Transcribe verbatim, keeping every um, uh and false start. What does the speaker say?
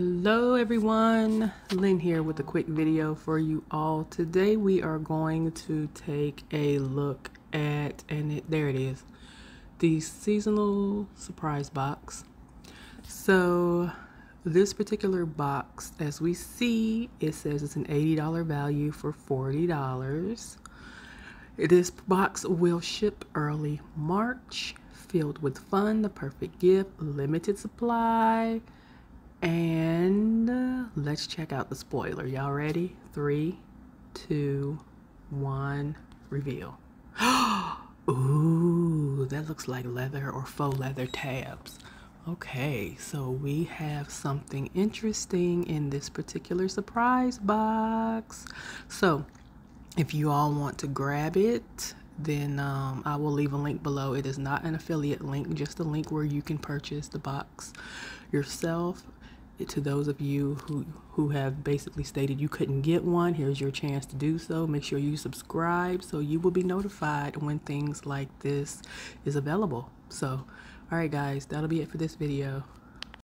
Hello everyone, Lynn here with a quick video for you all. Today we are going to take a look at, and it, there it is, the seasonal surprise box. So this particular box, as we see, it says it's an eighty dollar value for forty dollars. This box will ship early March, filled with fun, the perfect gift, limited supply. And uh, let's check out the spoiler. Y'all ready? Three, two, one, reveal. Ooh, that looks like leather or faux leather tabs. Okay, so we have something interesting in this particular surprise box. So if you all want to grab it, then um, I will leave a link below. It is not an affiliate link, just a link where you can purchase the box yourself. To those of you who who have basically stated you couldn't get one, here's your chance to do so. Make sure you subscribe so you will be notified when things like this is available. So all right guys, that'll be it for this video.